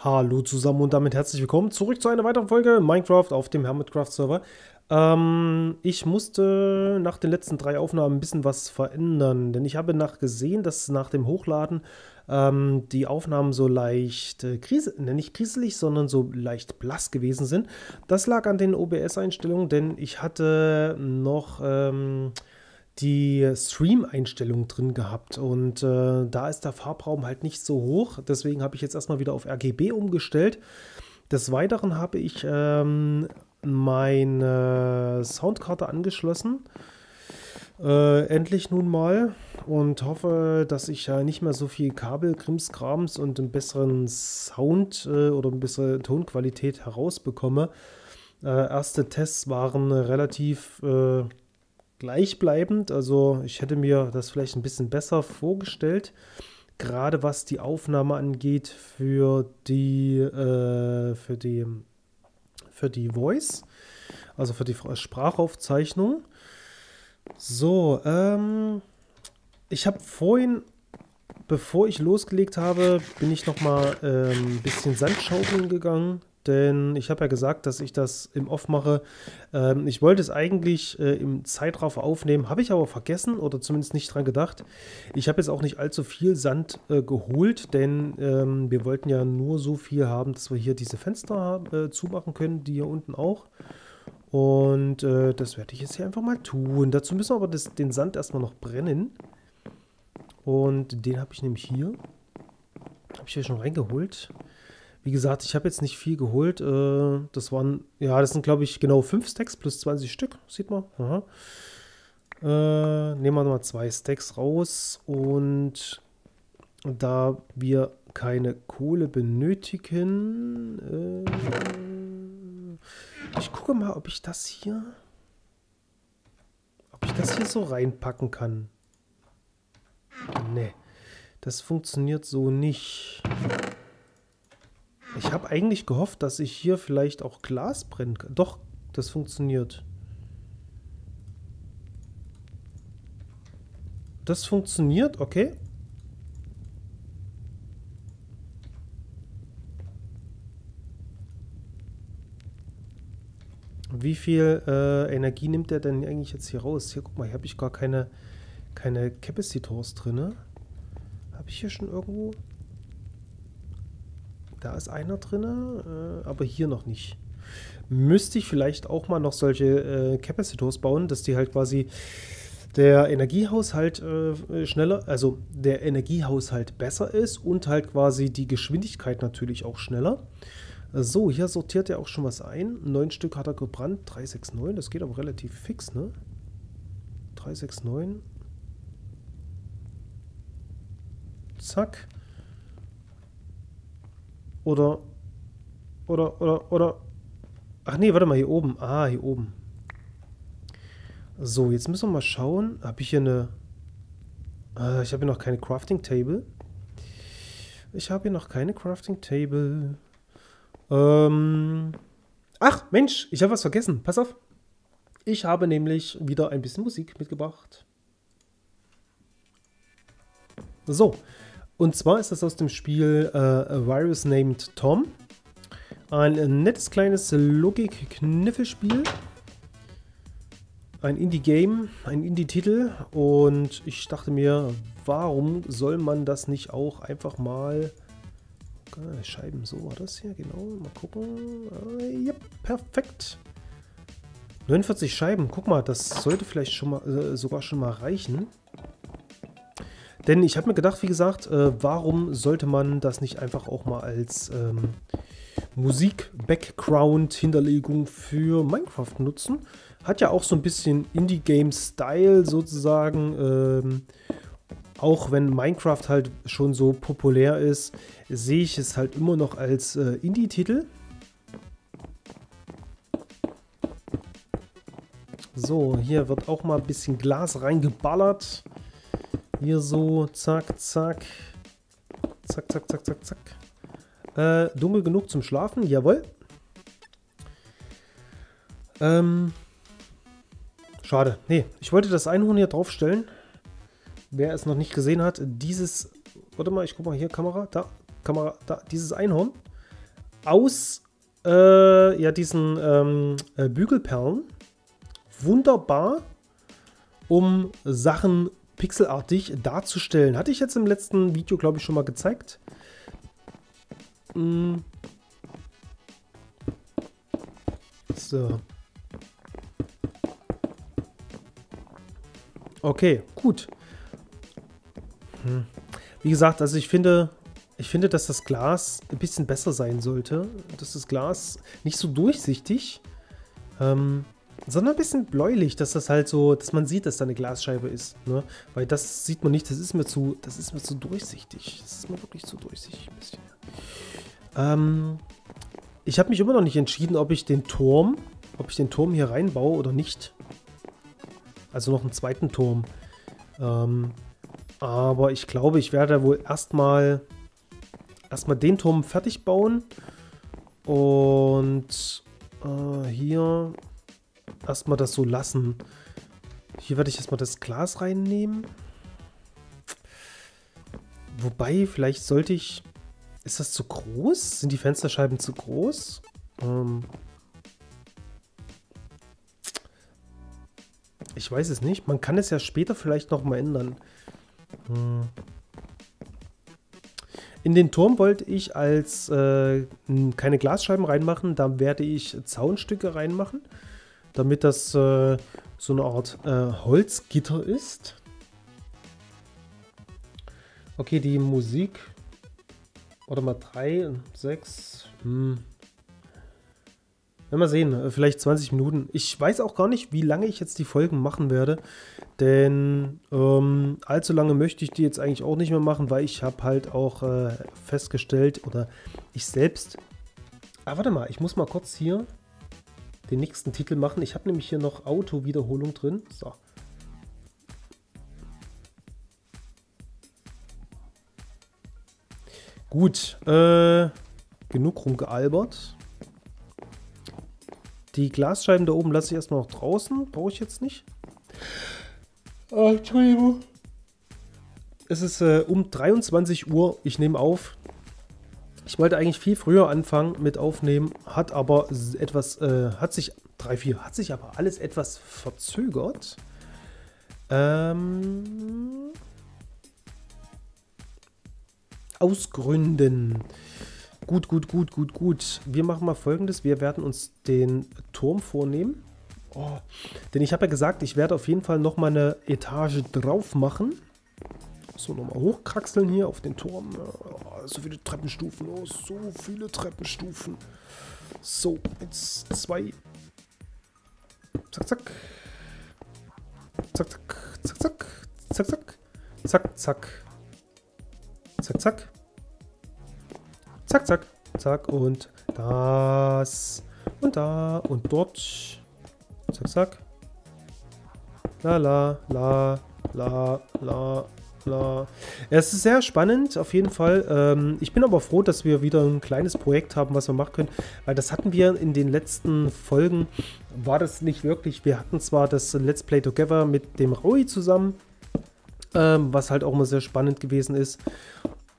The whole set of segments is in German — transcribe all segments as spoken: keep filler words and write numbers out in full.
Hallo zusammen und damit herzlich willkommen zurück zu einer weiteren Folge Minecraft auf dem Hermitcraft Server. Ähm, ich musste nach den letzten drei Aufnahmen ein bisschen was verändern, denn ich habe nachgesehen, dass nach dem Hochladen ähm, die Aufnahmen so leicht, äh, krise, nicht kriselig, sondern so leicht blass gewesen sind. Das lag an den O B S-Einstellungen, denn ich hatte noch ähm, die Stream-Einstellung drin gehabt und äh, da ist der Farbraum halt nicht so hoch, deswegen habe ich jetzt erstmal wieder auf R G B umgestellt. Des Weiteren habe ich ähm, meine Soundkarte angeschlossen, äh, endlich nun mal, und hoffe, dass ich ja äh, nicht mehr so viel Kabel, Krimskrams und einen besseren Sound äh, oder eine bessere Tonqualität herausbekomme. Äh, erste Tests waren äh, relativ äh, gleichbleibend, also ich hätte mir das vielleicht ein bisschen besser vorgestellt, gerade was die Aufnahme angeht für die äh, für die für die Voice, also für die Sprachaufzeichnung. So, ähm, ich habe vorhin, bevor ich losgelegt habe, bin ich noch mal ähm, ein bisschen Sandschaufeln gegangen. Denn ich habe ja gesagt, dass ich das im Off mache. Ähm, ich wollte es eigentlich äh, im Zeitraffer aufnehmen, habe ich aber vergessen oder zumindest nicht dran gedacht. Ich habe jetzt auch nicht allzu viel Sand äh, geholt, denn ähm, wir wollten ja nur so viel haben, dass wir hier diese Fenster äh, zumachen können, die hier unten auch. Und äh, das werde ich jetzt hier einfach mal tun. Dazu müssen wir aber das, den Sand erstmal noch brennen. Und den habe ich nämlich hier. Habe ich hier schon reingeholt. Wie gesagt, ich habe jetzt nicht viel geholt. Das waren, ja, das sind, glaube ich, genau fünf Stacks plus zwanzig Stück. Sieht man. Aha. Äh, nehmen wir nochmal zwei Stacks raus. Und da wir keine Kohle benötigen. Äh, ich gucke mal, ob ich das hier. Ob ich das hier so reinpacken kann. Nee. Das funktioniert so nicht. Ich habe eigentlich gehofft, dass ich hier vielleicht auch Glas brennen kann. Doch, das funktioniert. Das funktioniert, okay. Wie viel äh, Energie nimmt der denn eigentlich jetzt hier raus? Hier, guck mal, hier habe ich gar keine, keine Capacitors drin. Ne? Habe ich hier schon irgendwo... Da ist einer drin, aber hier noch nicht. Müsste ich vielleicht auch mal noch solche äh, Capacitors bauen, dass die halt quasi der Energiehaushalt äh, schneller, also der Energiehaushalt besser ist und halt quasi die Geschwindigkeit natürlich auch schneller. So, hier sortiert er auch schon was ein. Neun Stück hat er gebrannt, drei sechs neun, das geht aber relativ fix, ne? drei sechs neun. Zack. Oder, oder, oder, oder, ach nee, warte mal, hier oben, ah, hier oben. So, jetzt müssen wir mal schauen, habe ich hier eine, ah, ich habe hier noch keine Crafting Table. Ich habe hier noch keine Crafting Table. Ähm, ach, Mensch, ich habe was vergessen, pass auf. Ich habe nämlich wieder ein bisschen Musik mitgebracht. So. Und zwar ist das aus dem Spiel äh, A Virus Named Tom. Ein nettes kleines Logik-Kniffelspiel. Ein Indie-Game, ein Indie-Titel. Und ich dachte mir, warum soll man das nicht auch einfach mal... Ah, Scheiben, so war das hier, genau. Mal gucken. Ah, ja, perfekt. neunundvierzig Scheiben, guck mal, das sollte vielleicht schon mal, äh, sogar schon mal reichen. Denn ich habe mir gedacht, wie gesagt, äh, warum sollte man das nicht einfach auch mal als ähm, Musik-Background-Hinterlegung für Minecraft nutzen? Hat ja auch so ein bisschen Indie-Game-Style sozusagen. Ähm, auch wenn Minecraft halt schon so populär ist, sehe ich es halt immer noch als äh, Indie-Titel. So, hier wird auch mal ein bisschen Glas reingeballert. Hier so, zack, zack. Zack, zack, zack, zack, zack. Äh, dunkel genug zum Schlafen, jawohl. Ähm, schade. Nee, ich wollte das Einhorn hier draufstellen. Wer es noch nicht gesehen hat, dieses... Warte mal, ich guck mal hier, Kamera, da, Kamera, da, dieses Einhorn aus äh, ja, diesen ähm, Bügelperlen wunderbar, um Sachen pixelartig darzustellen. Hatte ich jetzt im letzten Video, glaube ich, schon mal gezeigt. Hm. So. Okay, gut. Hm. Wie gesagt, also ich finde, ich finde, dass das Glas ein bisschen besser sein sollte. Dass das Glas nicht so durchsichtig, ähm, sondern ein bisschen bläulich, dass das halt so, dass man sieht, dass da eine Glasscheibe ist. Ne? Weil das sieht man nicht, das ist mir zu, das ist mir zu durchsichtig. Das ist mir wirklich zu durchsichtig ein bisschen. Ähm, ich habe mich immer noch nicht entschieden, ob ich den Turm, ob ich den Turm hier reinbaue oder nicht. Also noch einen zweiten Turm. Ähm, aber ich glaube, ich werde wohl erstmal erstmal den Turm fertig bauen. Und äh, hier erstmal das so lassen. Hier werde ich erstmal das Glas reinnehmen. Wobei, vielleicht sollte ich... Ist das zu groß? Sind die Fensterscheiben zu groß? Ähm... Ich weiß es nicht. Man kann es ja später vielleicht nochmal ändern. Hm. In den Turm wollte ich als äh, keine Glasscheiben reinmachen. Da werde ich Zaunstücke reinmachen, damit das äh, so eine Art äh, Holzgitter ist. Okay, die Musik. Oder mal drei, sechs. Hm. Wenn wir sehen, vielleicht zwanzig Minuten. Ich weiß auch gar nicht, wie lange ich jetzt die Folgen machen werde, denn ähm, allzu lange möchte ich die jetzt eigentlich auch nicht mehr machen, weil ich habe halt auch äh, festgestellt, oder ich selbst... Ah, warte mal, ich muss mal kurz hier den nächsten Titel machen. Ich habe nämlich hier noch Auto-Wiederholung drin. So. Gut, äh, genug rumgealbert. Die Glasscheiben da oben lasse ich erstmal noch draußen. Brauche ich jetzt nicht. Oh, Entschuldigung. Es ist äh, um dreiundzwanzig Uhr. Ich nehme auf. Ich wollte eigentlich viel früher anfangen mit Aufnehmen. Hat aber etwas, äh, hat sich, drei, vier, hat sich aber alles etwas verzögert. Ähm, aus Gründen. Gut, gut, gut, gut, gut. Wir machen mal Folgendes. Wir werden uns den Turm vornehmen. Oh, denn ich habe ja gesagt, ich werde auf jeden Fall noch mal eine Etage drauf machen. So, nochmal hochkraxeln hier auf den Turm. Oh, so viele Treppenstufen. Oh, so viele Treppenstufen. So, jetzt zwei. Zack, zack. Zack, zack, zack, zack. Zack, zack. Zack, zack. Zack, zack. Zack, zack, zack und das und da und dort. Zack, zack. La, la, la, la, la, la. Es ist sehr spannend, auf jeden Fall. Ich bin aber froh, dass wir wieder ein kleines Projekt haben, was wir machen können. Weil das hatten wir in den letzten Folgen, war das nicht wirklich. Wir hatten zwar das Let's Play Together mit dem Rui zusammen, was halt auch mal sehr spannend gewesen ist.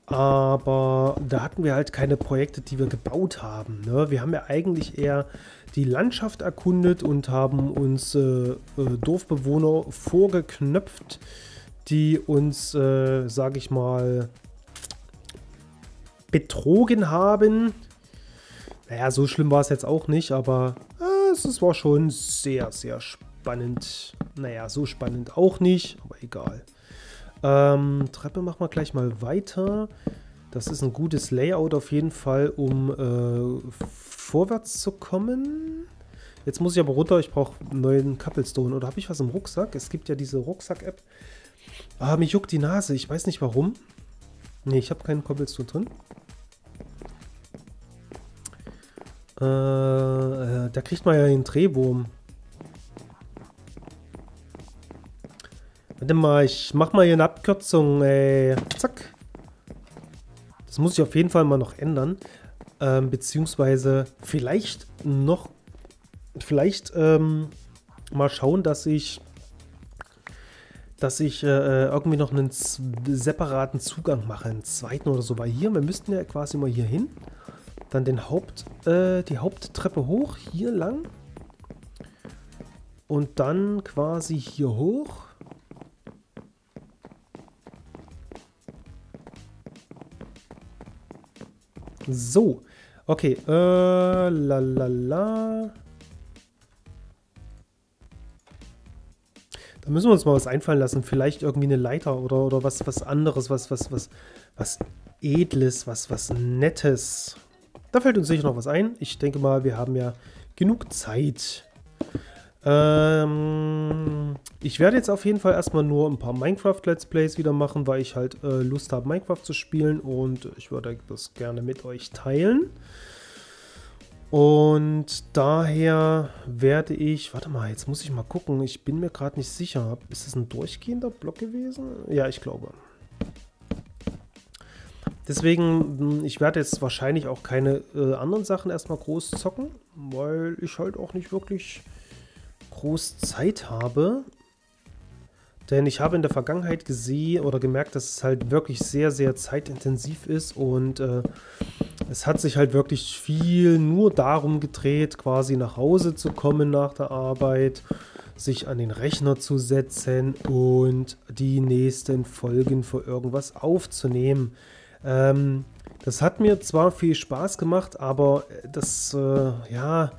Aber da hatten wir halt keine Projekte, die wir gebaut haben. Ne? Wir haben ja eigentlich eher die Landschaft erkundet und haben uns äh, äh, Dorfbewohner vorgeknöpft, die uns, äh, sage ich mal, betrogen haben. Naja, so schlimm war es jetzt auch nicht, aber äh, es war schon sehr, sehr spannend. Naja, so spannend auch nicht, aber egal. Ähm, Treppe machen wir gleich mal weiter. Das ist ein gutes Layout auf jeden Fall, um äh, vorwärts zu kommen. Jetzt muss ich aber runter, ich brauche einen neuen Cobblestone. Oder habe ich was im Rucksack? Es gibt ja diese Rucksack-App. Ah, mich juckt die Nase, ich weiß nicht warum. Ne, ich habe keinen Cobblestone drin. Äh, äh, da kriegt man ja den Drehwurm. Warte mal, ich mach mal hier eine Abkürzung, ey. Zack. Das muss ich auf jeden Fall mal noch ändern. Ähm, beziehungsweise vielleicht noch, vielleicht ähm, mal schauen, dass ich, dass ich äh, irgendwie noch einen separaten Zugang mache, einen zweiten oder so. Weil hier, wir müssten ja quasi mal hier hin. Dann den Haupt, äh, die Haupttreppe hoch, hier lang. Und dann quasi hier hoch. So. Okay. Äh, la la la. Da müssen wir uns mal was einfallen lassen. Vielleicht irgendwie eine Leiter oder, oder was, was anderes, was, was, was, was Edles, was, was Nettes. Da fällt uns sicher noch was ein. Ich denke mal, wir haben ja genug Zeit. Ähm, ich werde jetzt auf jeden Fall erstmal nur ein paar Minecraft-Let's Plays wieder machen, weil ich halt äh, Lust habe, Minecraft zu spielen, und ich würde das gerne mit euch teilen. Und daher werde ich... Warte mal, jetzt muss ich mal gucken. Ich bin mir gerade nicht sicher. Ist das ein durchgehender Block gewesen? Ja, ich glaube. Deswegen, ich werde jetzt wahrscheinlich auch keine äh, anderen Sachen erstmal groß zocken, weil ich halt auch nicht wirklich... groß Zeit habe, denn ich habe in der Vergangenheit gesehen oder gemerkt, dass es halt wirklich sehr, sehr zeitintensiv ist, und äh, es hat sich halt wirklich viel nur darum gedreht, quasi nach Hause zu kommen nach der Arbeit, sich an den Rechner zu setzen und die nächsten Folgen für irgendwas aufzunehmen. Ähm, das hat mir zwar viel Spaß gemacht, aber das, äh, ja...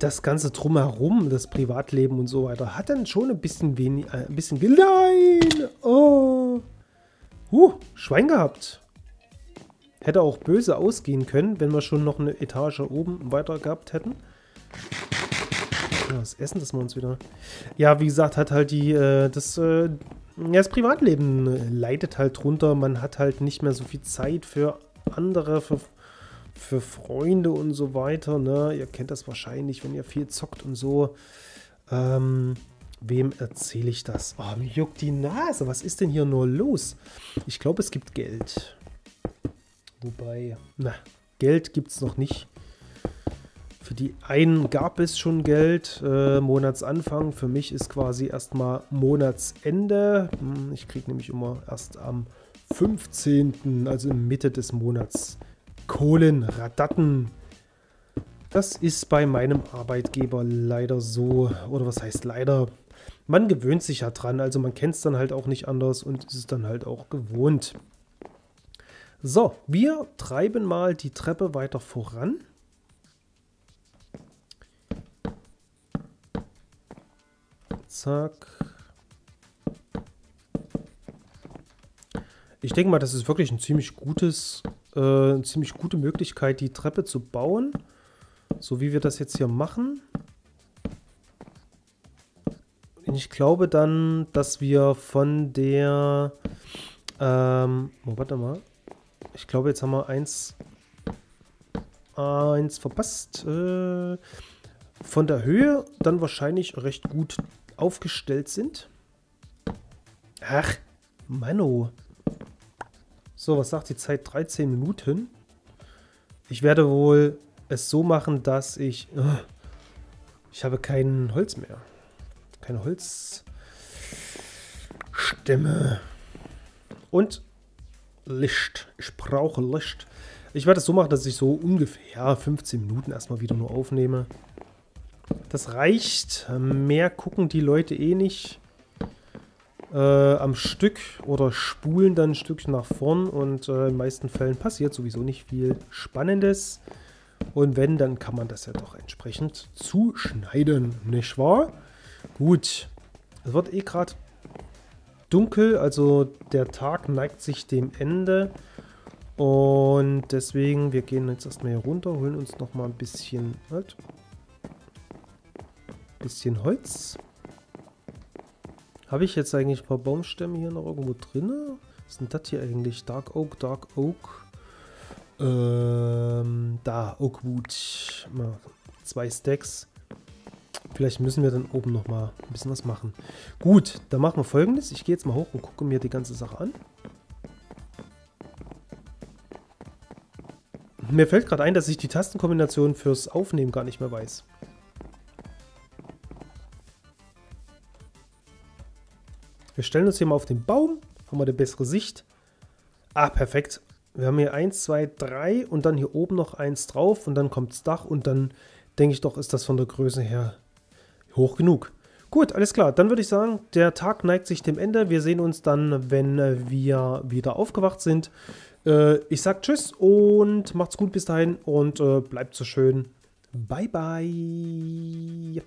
das Ganze drumherum, das Privatleben und so weiter, hat dann schon ein bisschen wenig, äh, ein bisschen gelein. Oh. Huh, Schwein gehabt. Hätte auch böse ausgehen können, wenn wir schon noch eine Etage oben weiter gehabt hätten. Ja, das Essen, das wir uns wieder... Ja, wie gesagt, hat halt die, äh, das, äh, ja, das Privatleben leidet halt drunter. Man hat halt nicht mehr so viel Zeit für andere, für... für Freunde und so weiter, ne? Ihr kennt das wahrscheinlich, wenn ihr viel zockt und so. Ähm, wem erzähle ich das? Oh, mir juckt die Nase. Was ist denn hier nur los? Ich glaube, es gibt Geld. Wobei, na, Geld gibt es noch nicht. Für die einen gab es schon Geld, äh, Monatsanfang. Für mich ist quasi erstmal Monatsende. Ich kriege nämlich immer erst am fünfzehnten, also in Mitte des Monats, Kohlen, Radatten. Das ist bei meinem Arbeitgeber leider so. Oder was heißt leider? Man gewöhnt sich ja dran. Also man kennt es dann halt auch nicht anders und ist es dann halt auch gewohnt. So, wir treiben mal die Treppe weiter voran. Zack. Ich denke mal, das ist wirklich ein ziemlich gutes... eine ziemlich gute Möglichkeit, die Treppe zu bauen, so wie wir das jetzt hier machen. Ich glaube dann, dass wir von der, ähm, oh, warte mal, ich glaube, jetzt haben wir eins, eins verpasst, äh, von der Höhe dann wahrscheinlich recht gut aufgestellt sind. Ach, Mano. So, was sagt die Zeit? dreizehn Minuten. Ich werde wohl es so machen, dass ich... Ich habe kein Holz mehr. Keine Holzstämme. Und Licht. Ich brauche Licht. Ich werde es so machen, dass ich so ungefähr fünfzehn Minuten erstmal wieder nur aufnehme. Das reicht. Mehr gucken die Leute eh nicht. Äh, am Stück oder spulen dann ein Stück nach vorn, und äh, in den meisten Fällen passiert sowieso nicht viel Spannendes. Und wenn, dann kann man das ja doch entsprechend zuschneiden, nicht wahr? Gut, es wird eh gerade dunkel, also der Tag neigt sich dem Ende. Und deswegen, wir gehen jetzt erstmal hier runter, holen uns nochmal ein bisschen, halt, bisschen Holz. Habe ich jetzt eigentlich ein paar Baumstämme hier noch irgendwo drin? Was ist denn das hier eigentlich? Dark Oak, Dark Oak. Ähm, da, Oakwood. Mal zwei Stacks. Vielleicht müssen wir dann oben nochmal ein bisschen was machen. Gut, dann machen wir Folgendes. Ich gehe jetzt mal hoch und gucke mir die ganze Sache an. Mir fällt gerade ein, dass ich die Tastenkombination fürs Aufnehmen gar nicht mehr weiß. Wir stellen uns hier mal auf den Baum, haben wir eine bessere Sicht. Ah, perfekt. Wir haben hier eins, zwei, drei und dann hier oben noch eins drauf und dann kommt das Dach und dann denke ich doch, ist das von der Größe her hoch genug. Gut, alles klar. Dann würde ich sagen, der Tag neigt sich dem Ende. Wir sehen uns dann, wenn wir wieder aufgewacht sind. Ich sage tschüss und macht's gut bis dahin und bleibt so schön. Bye, bye.